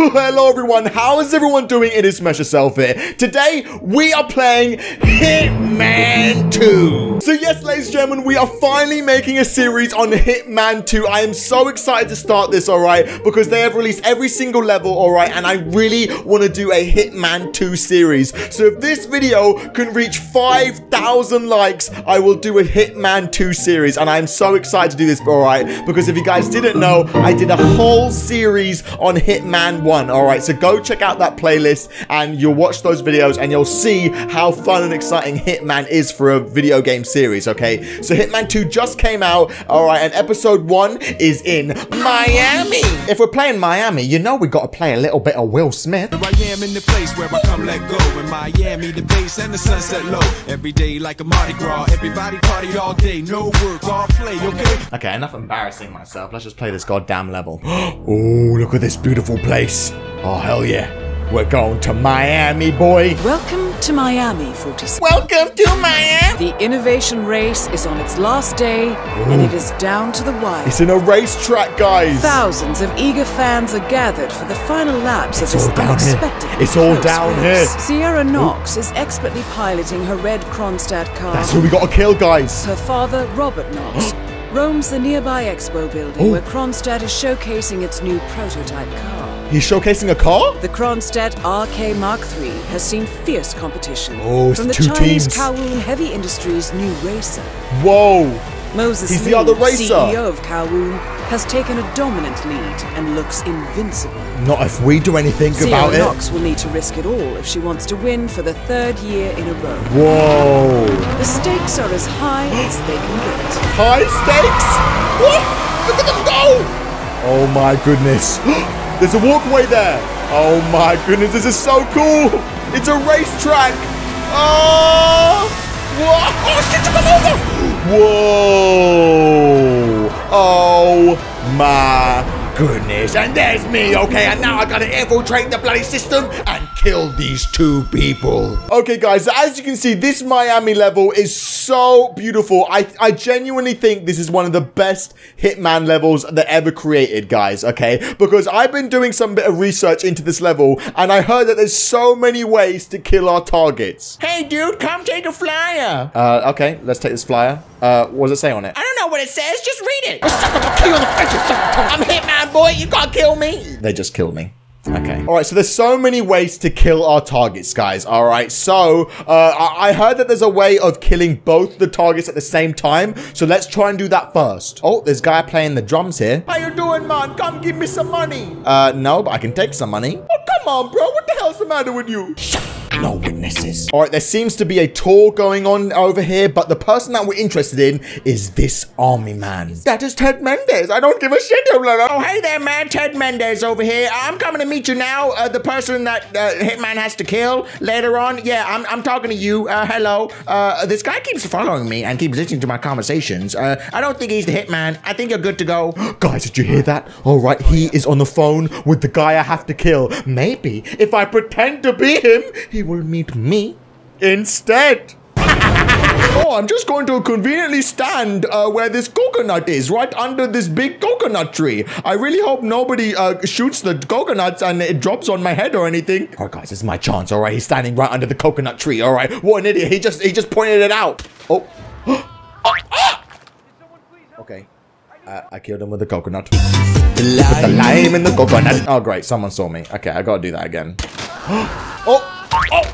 Hello everyone, how is everyone doing? It is MessYourself here. Today, we are playing Hitman 2. So yes, ladies and gentlemen, we are finally making a series on Hitman 2. I am so excited to start this, alright, because they have released every single level, alright, and I really want to do a Hitman 2 series. So if this video can reach 5,000 likes, I will do a Hitman 2 series, and I am so excited to do this, alright, because if you guys didn't know, I did a whole series on Hitman 1. All right, so go check out that playlist and you'll watch those videos and you'll see how fun and exciting Hitman is for a video game series. Okay, so Hitman 2 just came out, all right, and episode 1 is in Miami. If we're playing Miami, you know we gotta play a little bit of Will Smith. Here I am in the place where I come let go. In Miami, the base and the sunset low. Every day like a Mardi Gras, everybody party all day, no work, all play, okay? Okay, enough embarrassing myself. Let's just play this goddamn level. Oh, look at this beautiful place. Oh, hell yeah. We're going to Miami, boy. Welcome to Miami, 46. Welcome to Miami. The innovation race is on its last day, and it is down to the wire. It's in a racetrack, guys. Thousands of eager fans are gathered for the final laps of this unexpected race. It's all down here. Sierra Knox is expertly piloting her red Kronstadt car. That's who we got to kill, guys. Her father, Robert Knox, roams the nearby expo building where Kronstadt is showcasing its new prototype car. He's showcasing a car? The Kronstadt RK Mark III has seen fierce competition from the Chinese Kowloon Heavy Industries' new racer. Whoa! Moses Lund, CEO of Kowloon, has taken a dominant lead and looks invincible. Not if we do anything about it. Sierra Knox will need to risk it all if she wants to win for the third year in a row. Whoa! The stakes are as high as they can get. High stakes? What? Look at them go! Oh my goodness. There's a walkway there. Oh my goodness, this is so cool! It's a racetrack! Oh! What? Oh, she took him over! Whoa! Oh my goodness! And there's me, okay? And now I gotta infiltrate the bloody system and kill these two people. Okay, guys, so as you can see, this Miami level is so beautiful. I genuinely think this is one of the best Hitman levels that ever created, guys, okay? Because I've been doing some bit of research into this level, and I heard that there's so many ways to kill our targets. Hey, dude, come take a flyer. Okay, let's take this flyer. What does it say on it? I don't know what it says. Just read it. I'm Hitman, boy. You can't kill me. They just killed me. Okay. All right, so there's so many ways to kill our targets, guys. All right, so I heard that there's a way of killing both the targets at the same time. So let's try and do that first. Oh, there's a guy playing the drums here. How you doing, man? Come give me some money. No, but I can take some money. Oh, come on, bro. What the hell's the matter with you? No witnesses. All right, there seems to be a tour going on over here, but the person that we're interested in is this army man. That is Ted Mendez. I don't give a shit. Oh, hey there, man. Ted Mendez over here. I'm coming to meet you now. The person that Hitman has to kill later on. Yeah, I'm talking to you. Hello. This guy keeps following me and keeps listening to my conversations. I don't think he's the Hitman. I think you're good to go. Guys, did you hear that? All right, he is on the phone with the guy I have to kill. Maybe if I pretend to be him, he will meet me instead. Oh, I'm just going to conveniently stand where this coconut is, right under this big coconut tree. I really hope nobody shoots the coconuts and it drops on my head or anything. All right, guys, this is my chance. All right, he's standing right under the coconut tree. All right, what an idiot. He just pointed it out. Oh. Okay. I killed him with the coconut. Put the lime in the coconut. Oh, great. Someone saw me. Okay, I gotta do that again. Oh. Oh,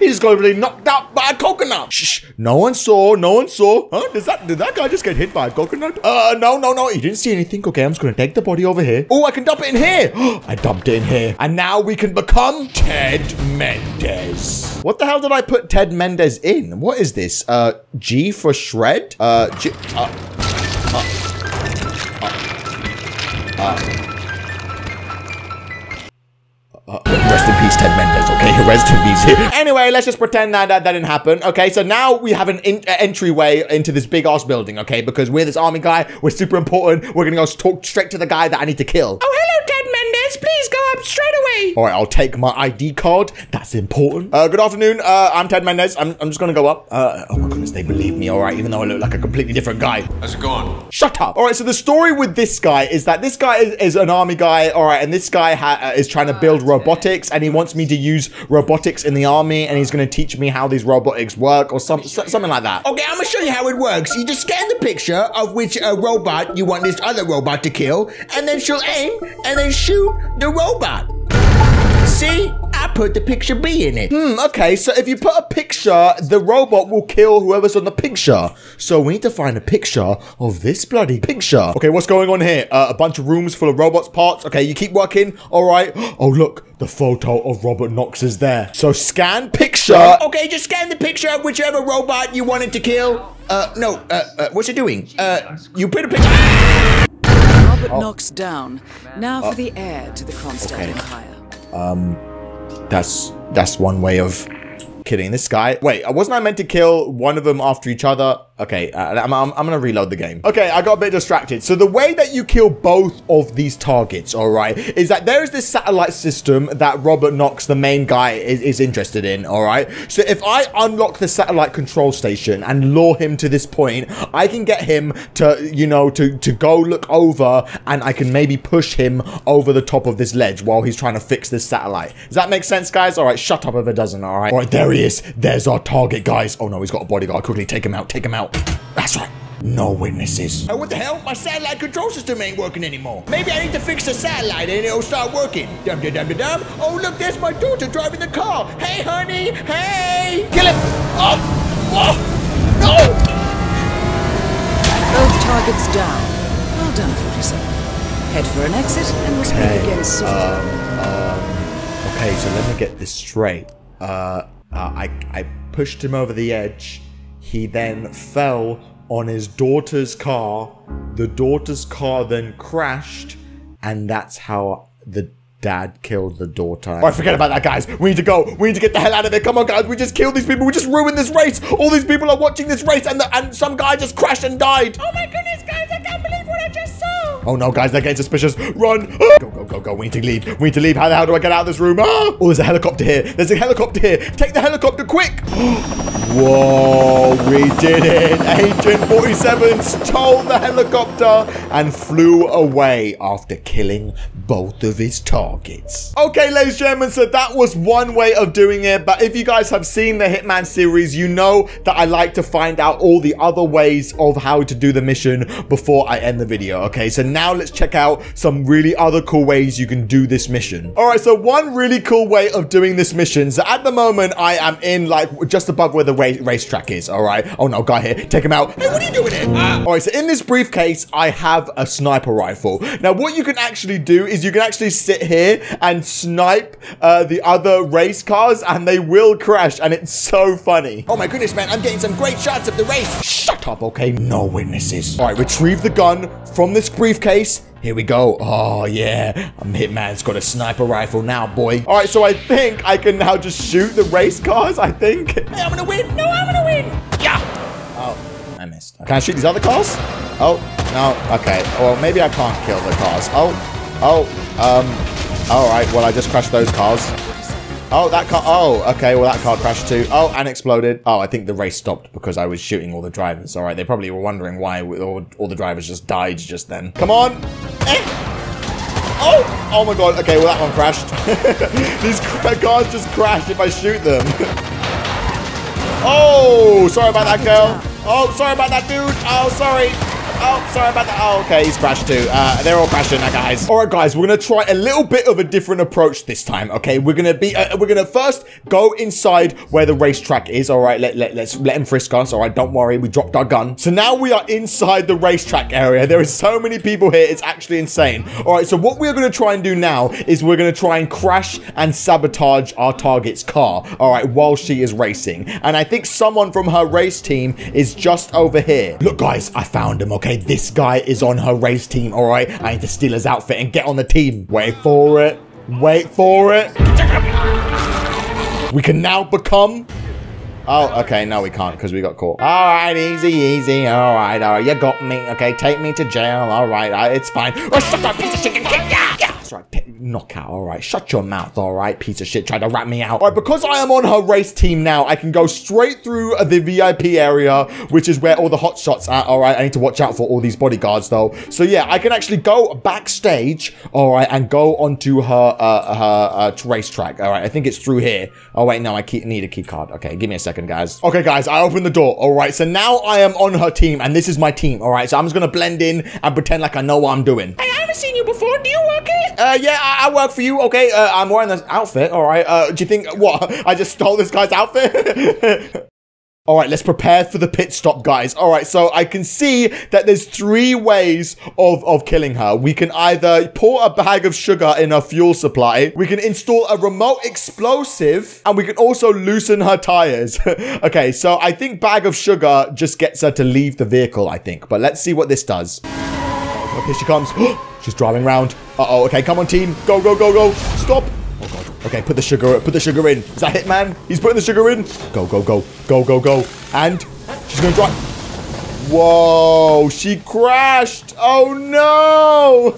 he just got really knocked out by a coconut. Shh, no one saw, no one saw. Huh? Did that guy just get hit by a coconut? No, he didn't see anything. Okay, I'm just gonna take the body over here. Oh, I can dump it in here. I dumped it in here. And now we can become Ted Mendez. What the hell did I put Ted Mendez in? What is this? G for shred? G, rest in peace, Ted Mendez, okay? Rest in peace. Anyway, let's just pretend that didn't happen, okay? So now we have an entryway into this big-ass building, okay? Because we're this army guy, we're super important, we're gonna go talk straight to the guy that I need to kill. Oh, hello, Ted Mendez, please go up straight away. All right, I'll take my ID card. That's important. Good afternoon. I'm Ted Mendez. I'm just gonna go up. Oh my goodness, they believe me, all right? Even though I look like a completely different guy. How's it going? Shut up. All right, so the story with this guy is that this guy is an army guy, all right, and this guy is trying to build robotics, and he wants me to use robotics in the army, and he's gonna teach me how these robotics work or something like that. Okay, I'm gonna show you how it works. You just scan the picture of which robot you want this other robot to kill, and then she'll aim and then shoot the robot. See? I put the picture B in it. Okay, so if you put a picture, the robot will kill whoever's on the picture. So we need to find a picture of this bloody picture. Okay, what's going on here? A bunch of rooms full of robots parts. Okay, you keep working. All right. Oh, look. The photo of Robert Knox is there. So scan picture. Okay, just scan the picture of whichever robot you wanted to kill. What's it doing? You put a picture. Robert Knox down. Now for the heir to the Kronstadt Empire. That's one way of killing this guy. Wait, wasn't I meant to kill one of them after each other? Okay, I'm gonna reload the game. Okay, I got a bit distracted. So the way that you kill both of these targets, all right, is that there is this satellite system that Robert Knox, the main guy, is interested in, all right? So if I unlock the satellite control station and lure him to this point, I can get him to, you know, to go look over, and I can maybe push him over the top of this ledge while he's trying to fix this satellite. Does that make sense, guys? All right, shut up if it doesn't, all right? All right, there he is. There's our target, guys. Oh no, he's got a bodyguard. Quickly, take him out, take him out. That's right. No witnesses. Oh, what the hell? My satellite control system ain't working anymore. Maybe I need to fix the satellite and it'll start working. Dum-dum-dum-dum-dum. Oh, look, there's my daughter driving the car. Hey, honey. Hey. Kill him. Oh. Whoa. No. Both targets down. Well done, 47. Head for an exit and we'll speak again soon. Okay, so let me get this straight. I pushed him over the edge. He then fell on his daughter's car. The daughter's car then crashed, and that's how the dad killed the daughter. All right, forget about that, guys. We need to go. We need to get the hell out of there. Come on, guys. We just killed these people. We just ruined this race. All these people are watching this race, and some guy just crashed and died. Oh my goodness, guys! I can't believe what I just saw. Oh no, guys! They're getting suspicious. Run! Ah! Go, go, go, go! We need to leave. We need to leave. How the hell do I get out of this room? Ah! Oh, there's a helicopter here. There's a helicopter here. Take the helicopter, quick! Whoa, we did it. Agent 47 stole the helicopter and flew away after killing both of his targets. Okay, ladies and gentlemen, so that was one way of doing it. But if you guys have seen the Hitman series, you know that I like to find out all the other ways of how to do the mission before I end the video. Okay, so now let's check out some really other cool ways you can do this mission. All right, so one really cool way of doing this mission. So at the moment, I am in like just above where the racetrack is, all right? Oh no, guy here, take him out. Hey, what are you doing here? All right, so in this briefcase, I have a sniper rifle. Now, what you can actually do is you can actually sit here and snipe the other race cars and they will crash, and it's so funny. Oh my goodness, man, I'm getting some great shots of the race. Shut up, okay? No witnesses. All right, retrieve the gun from this briefcase. Here we go. Oh, yeah. Hitman's got a sniper rifle now, boy. All right, so I think I can now just shoot the race cars, I think. Hey, I'm gonna win. No, I'm gonna win. Yeah. Oh, I missed. Can I shoot these other cars? Oh, no. Okay. Well, maybe I can't kill the cars. All right. Well, I just crashed those cars. Oh, that car. Oh, okay. Well, that car crashed too. Oh, and exploded. Oh, I think the race stopped because I was shooting all the drivers. All right. They probably were wondering why all the drivers just died just then. Come on. Eh. Oh, oh my God. Okay. Well, that one crashed. These cars just crashed if I shoot them. Oh, sorry about that girl. Oh, sorry about that dude. Oh, sorry. Oh, sorry about that. Oh, okay, he's crashed too. They're all crashing now, guys. All right, guys, we're gonna try a little bit of a different approach this time. Okay, we're gonna first go inside where the racetrack is. All right, let's let him frisk us. All right, don't worry, we dropped our gun. So now we are inside the racetrack area. There is so many people here, it's actually insane. All right, so what we're gonna try and do now is we're gonna try and crash and sabotage our target's car. All right, while she is racing, and I think someone from her race team is just over here. Look, guys, I found him. Okay. Okay, this guy is on her race team, all right? I need to steal his outfit and get on the team. Wait for it. Wait for it. We can now become... Oh, okay, no, we can't because we got caught. All right, easy, easy. All right, you got me. Okay, take me to jail. All right, it's fine. Oh, shut up, piece of shit. Yeah, yeah. That's right, knockout, all right. Shut your mouth, all right, piece of shit. Try to rat me out. All right, because I am on her race team now, I can go straight through the VIP area, which is where all the hot shots are, all right. I need to watch out for all these bodyguards, though. So, yeah, I can actually go backstage, all right, and go onto her racetrack, all right. I think it's through here. Oh, wait, no, I need a key card. Okay, give me a second, guys. Okay, guys, I opened the door, all right. So now I am on her team, and this is my team, all right. So I'm just gonna blend in and pretend like I know what I'm doing. Hey, I haven't seen you before. Do you work here? Yeah, I work for you, okay? I'm wearing this outfit, all right? Do you think, what, I just stole this guy's outfit? All right, let's prepare for the pit stop, guys. All right, so I can see that there's three ways of killing her. We can either pour a bag of sugar in her fuel supply, we can install a remote explosive, and we can also loosen her tires. Okay, so I think bag of sugar just gets her to leave the vehicle, I think. But let's see what this does. Okay, she comes. She's driving round. Uh-oh, okay, come on, team. Go, go, go, go. Stop. Oh, God. Okay, put the sugar in. Is that Hitman? He's putting the sugar in. Go, go, go, go, go, go. And she's gonna drive. Whoa, she crashed. Oh, no.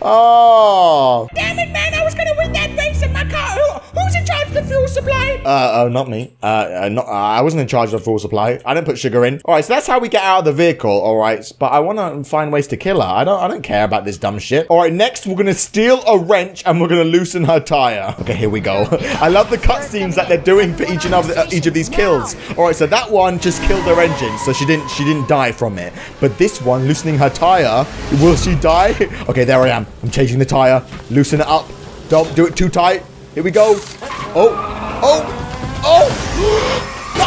Oh. Damn it, man, I was gonna win that race in my car. Who's in charge of the fuel supply? Not me. I wasn't in charge of the fuel supply. I didn't put sugar in. All right, so that's how we get out of the vehicle, all right? But I want to find ways to kill her. I don't care about this dumb shit. All right, next, we're going to steal a wrench and we're going to loosen her tire. Okay, here we go. I love the cutscenes that they're doing for each of these kills. All right, so that one just killed her engine, so she didn't die from it. But this one, loosening her tire, will she die? Okay, there I am. I'm changing the tire. Loosen it up. Don't do it too tight. Here we go. Oh, oh, oh.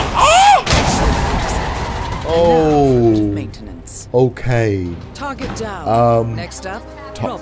Ah! Oh. Maintenance. Okay. Target down. Next up.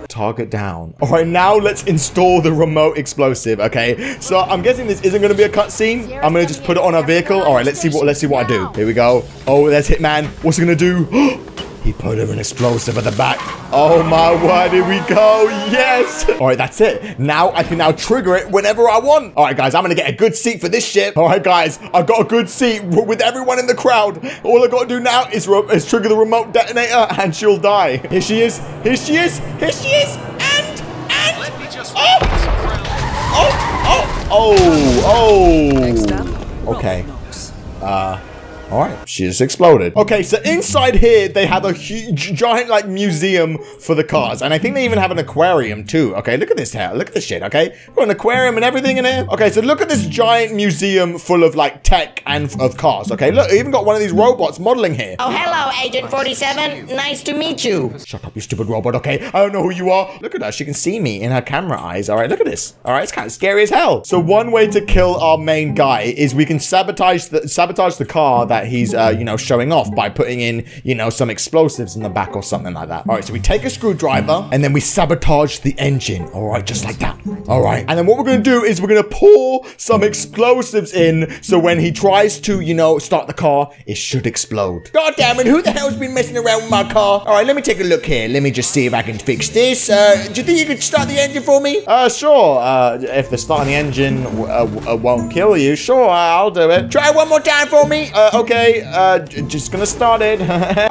Target down. All right, now let's install the remote explosive. Okay, so I'm guessing this isn't going to be a cutscene. I'm going to just put it on our vehicle. All right, let's see what I do. Here we go. Oh, there's Hitman. What's he going to do? He put her an explosive at the back. Oh my word, here we go, yes. All right, that's it. Now I can now trigger it whenever I want. All right, guys, I'm gonna get a good seat for this shit. All right, guys, I've got a good seat with everyone in the crowd. All I gotta do now is trigger the remote detonator and she'll die. Here she is, here she is, here she is, and, let me just Next up, okay, all right, she just exploded. Okay, so inside here, they have a huge, giant, like, museum for the cars. And I think they even have an aquarium, too. Okay, look at this hair. Look at this shit, okay? We've got an aquarium and everything in here. Okay, so look at this giant museum full of, like, tech and of cars. Okay, look, even got one of these robots modeling here. Oh, hello, Agent 47. Nice to meet you. Shut up, you stupid robot, okay? I don't know who you are. Look at her. She can see me in her camera eyes. All right, look at this. All right, it's kind of scary as hell. So one way to kill our main guy is we can sabotage the car that he's, you know, showing off by putting in, you know, some explosives in the back or something like that. All right, so we take a screwdriver and then we sabotage the engine. All right, just like that. All right. And then what we're going to do is we're going to pour some explosives in so when he tries to, you know, start the car, it should explode. God damn it, who the hell's been messing around with my car? All right, let me take a look here. Let me just see if I can fix this. Do you think you could start the engine for me? Sure. If the starting engine won't kill you, sure, I'll do it. Try one more time for me. Okay, just gonna start it.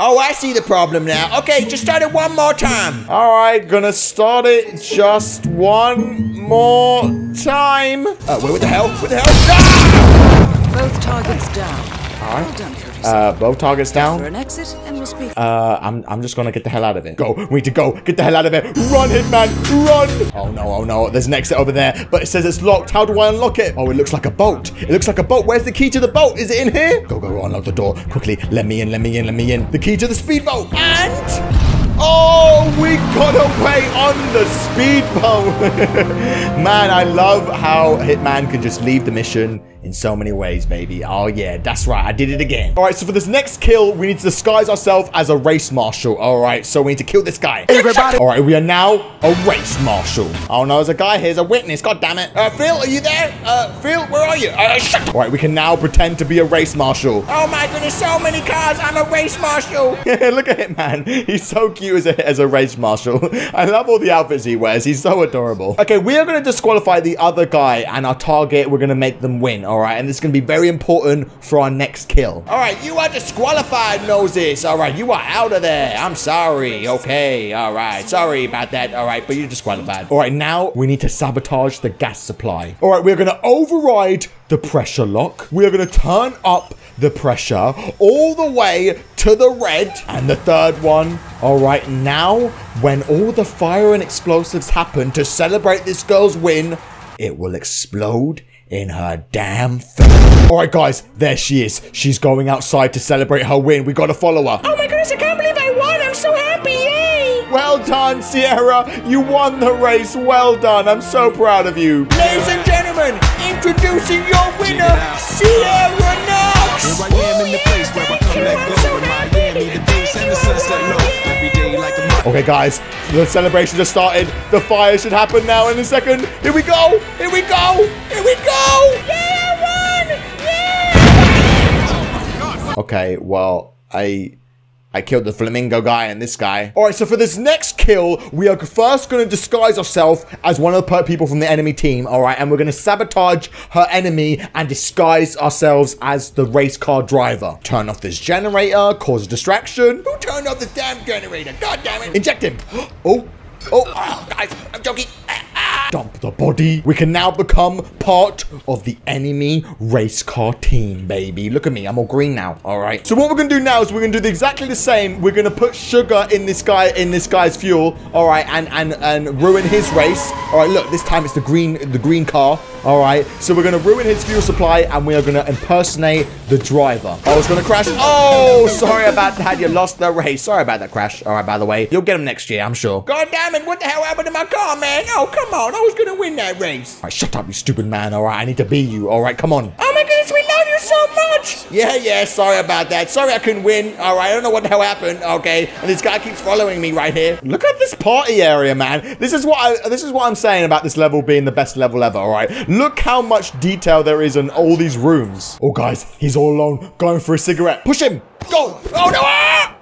Oh, I see the problem now. Okay, just start it one more time. All right, gonna start it just one more time. Wait, what the hell? What the hell? Ah! Both targets down. All right. Well done for yourself. Both targets down. For an exit and we'll speak. I'm just gonna get the hell out of it. Go, we need to go. Get the hell out of it. Run, Hitman, run. Oh no, there's an exit over there, but it says it's locked. How do I unlock it? Oh, it looks like a boat. It looks like a boat. Where's the key to the boat? Is it in here? Go, go, go, unlock the door. Quickly, let me in, let me in, let me in. The key to the speedboat. And... oh, we got away on the speedboat. Man, I love how Hitman can just leave the mission in so many ways, baby. Oh, yeah, that's right. I did it again. All right, so for this next kill, we need to disguise ourselves as a race marshal. All right, so we need to kill this guy. Everybody. All right, we are now a race marshal. Oh, no, there's a guy here. He's a witness. God damn it. Phil, are you there? Phil, where are you? Shut up. All right, we can now pretend to be a race marshal. Oh, my goodness, so many cars. I'm a race marshal. Look at Hitman. He's so cute. As a race marshal. I love all the outfits he wears. He's so adorable. Okay, we are going to disqualify the other guy and our target, we're going to make them win. all right? And this is going to be very important for our next kill. All right, you are disqualified, Moses. All right, you are out of there. I'm sorry. Okay, all right. Sorry about that. All right, but you're disqualified. All right, now we need to sabotage the gas supply. All right, we're going to override the pressure lock. We're going to turn up the pressure all the way to the red. And the third one. All right, now when all the fire and explosives happen to celebrate this girl's win, it will explode in her damn face. All right, guys, there she is. She's going outside to celebrate her win. We got to follow her. Oh my goodness, I can't believe I won. I'm so happy. Yay. Well done, Sierra. You won the race. Well done. I'm so proud of you. Ladies and gentlemen, introducing your winner, Sierra Knox. Here I am in the place where I come let go. Miami, the days and the sunset low. Every day like a month. Okay, guys, the celebration just started. The fire should happen now in a second. Here we go. Here we go. Here we go. Yeah, run. Yeah. Okay, well, I killed the flamingo guy and this guy. All right, so for this next kill, we are first gonna disguise ourselves as one of the people from the enemy team, all right? And we're gonna sabotage her enemy and disguise ourselves as the race car driver. Turn off this generator, cause a distraction. Who turned off this damn generator? God damn it. Inject him. Oh, guys, I'm joking. Dump the body. We can now become part of the enemy race car team, baby. Look at me. I'm all green now. All right. So what we're going to do now is we're going to do exactly the same. We're going to put sugar in this guy's fuel. All right. And ruin his race. All right. Look, this time it's the green car. All right. So we're going to ruin his fuel supply and we are going to impersonate the driver. Oh, it's going to crash. Oh, sorry about that. You lost the race. Sorry about that crash. All right. By the way, you'll get him next year, I'm sure. God damn it. What the hell happened to my car, man? Oh, come on. I was gonna win that race. All right, shut up, you stupid man. All right, I need to be you. All right, come on. Oh my goodness, we love you so much. Yeah, sorry about that. Sorry I couldn't win. All right, I don't know what the hell happened. Okay, and this guy keeps following me right here. Look at this party area, man. This is what I'm saying about this level being the best level ever, all right? Look how much detail there is in all these rooms. Oh, guys, he's all alone, going for a cigarette. Push him, go. Oh, no, ah!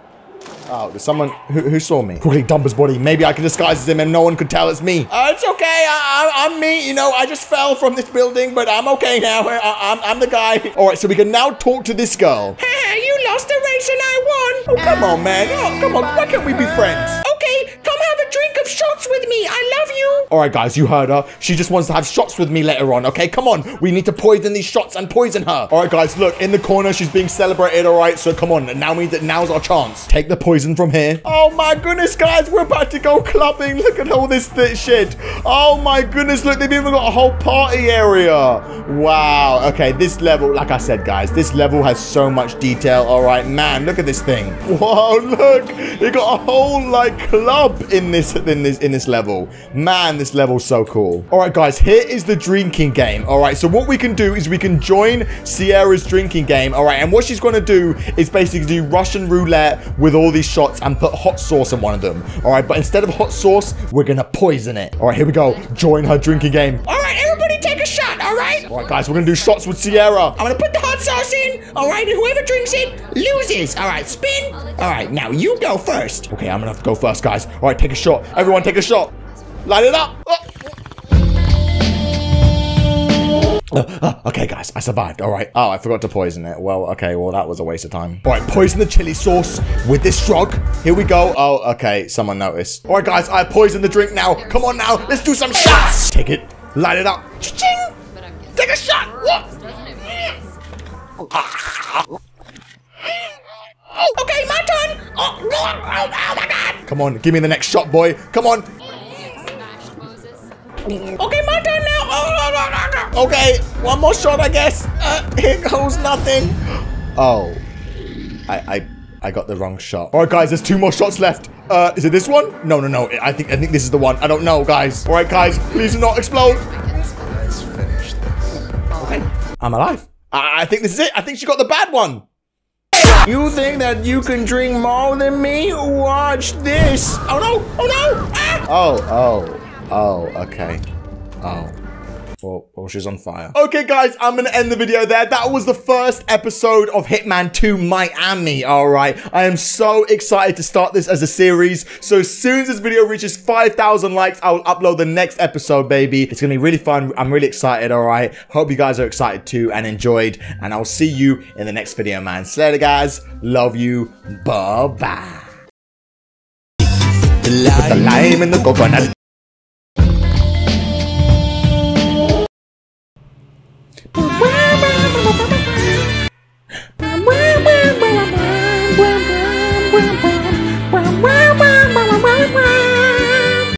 Oh, there's someone who saw me. Quickly dump his body. Maybe I can disguise as him and no one could tell it's me. It's okay. I'm me. You know, I just fell from this building, but I'm okay now. I'm the guy. All right, so we can now talk to this girl. Hey, you lost the race and I won. Oh, come on, man. Oh, come on. Why can't we be friends? Okay, come have a drink of shots with me. I love you. All right, guys, you heard her. She just wants to have shots with me later on, okay? Come on. We need to poison these shots and poison her. All right, guys, look. In the corner, she's being celebrated, all right? So come on. Now we need that. Now's our chance. Take the poison from here. Oh my goodness, guys, we're about to go clubbing. Look at all this shit. Oh my goodness, look, they've even got a whole party area. Wow. Okay, this level, like I said, guys, this level has so much detail. All right, man, look at this thing. Whoa, look, they got a whole like club in this level. Man, this level's so cool. All right, guys, here is the drinking game. All right, so what we can do is we can join Sierra's drinking game. All right, and what she's going to do is basically do Russian roulette with all these shots and put hot sauce in one of them. All right, but instead of hot sauce, we're gonna poison it. All right, here we go. Join her drinking game. All right, everybody take a shot, all right? All right, guys, we're gonna do shots with Sierra. I'm gonna put the hot sauce in, all right, and whoever drinks it loses. All right, spin. All right, now you go first. Okay, I'm gonna have to go first, guys. All right, take a shot. Everyone take a shot. Light it up. Oh. Okay, guys, I survived. All right. Oh, I forgot to poison it. Well, okay. Well, that was a waste of time. All right, poison the chili sauce with this drug. Here we go. Oh, okay. Someone noticed. All right, guys, I poisoned the drink now. Come on now. Let's do some shots. Take it. Light it up. Cha-ching. Take a shot. What? Okay, my turn. Oh, my God. Come on. Give me the next shot, boy. Come on. Okay, my turn now. Okay, one more shot, I guess. Here goes nothing. Oh, I got the wrong shot. All right, guys, there's two more shots left. Is it this one? No. I think this is the one. I don't know, guys. All right, guys, please do not explode. Let's finish this. Okay, I'm alive. I think this is it. I think she got the bad one. You think that you can drink more than me? Watch this. Oh no! Oh no! Ah! Oh! Okay. Oh. or she's on fire. Okay, guys, I'm going to end the video there. That was the first episode of Hitman 2 Miami, all right? I am so excited to start this as a series. So as soon as this video reaches 5,000 likes, I will upload the next episode, baby. It's going to be really fun. I'm really excited, all right? Hope you guys are excited too and enjoyed. And I'll see you in the next video, man. See you later, guys. Love you. Bye-bye. The lime and the coconut. But